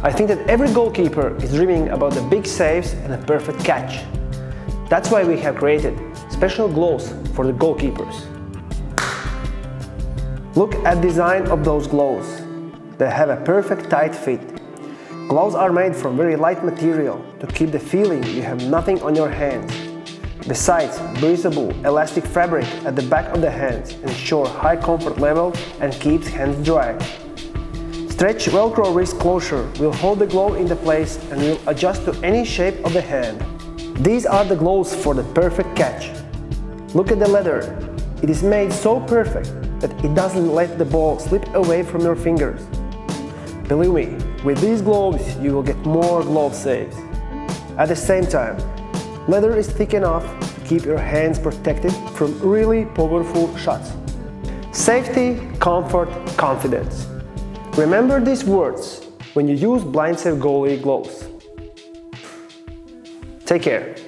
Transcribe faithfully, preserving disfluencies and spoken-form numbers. I think that every goalkeeper is dreaming about the big saves and a perfect catch. That's why we have created special gloves for the goalkeepers. Look at the design of those gloves. They have a perfect tight fit. Gloves are made from very light material to keep the feeling you have nothing on your hands. Besides, breathable, elastic fabric at the back of the hands ensures high comfort level and keeps hands dry. Stretch Velcro wrist closure will hold the glove into place and will adjust to any shape of the hand. These are the gloves for the perfect catch. Look at the leather. It is made so perfect that it doesn't let the ball slip away from your fingers. Believe me, with these gloves you will get more glove saves. At the same time, leather is thick enough to keep your hands protected from really powerful shots. Safety, comfort, confidence. Remember these words when you use BLINDSAVE goalie gloves. Take care.